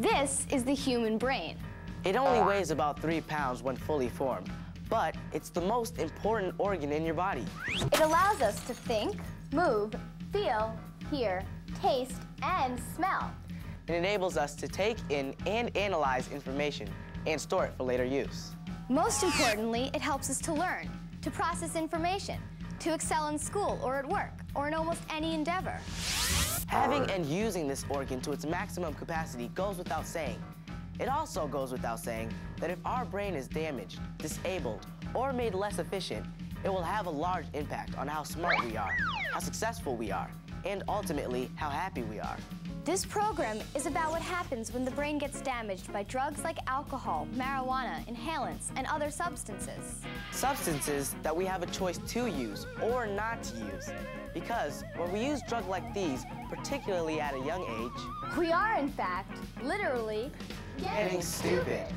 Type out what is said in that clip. This is the human brain. It only weighs about 3 pounds when fully formed, but it's the most important organ in your body. It allows us to think, move, feel, hear, taste, and smell. It enables us to take in and analyze information and store it for later use. Most importantly, it helps us to learn, to process information, to excel in school or at work or in almost any endeavor. Having and using this organ to its maximum capacity goes without saying. It also goes without saying that if our brain is damaged, disabled, or made less efficient, it will have a large impact on how smart we are, how successful we are, and ultimately how happy we are. This program is about what happens when the brain gets damaged by drugs like alcohol, marijuana, inhalants, and other substances. Substances that we have a choice to use or not to use. Because when we use drugs like these, particularly at a young age, we are, in fact, literally getting stupid.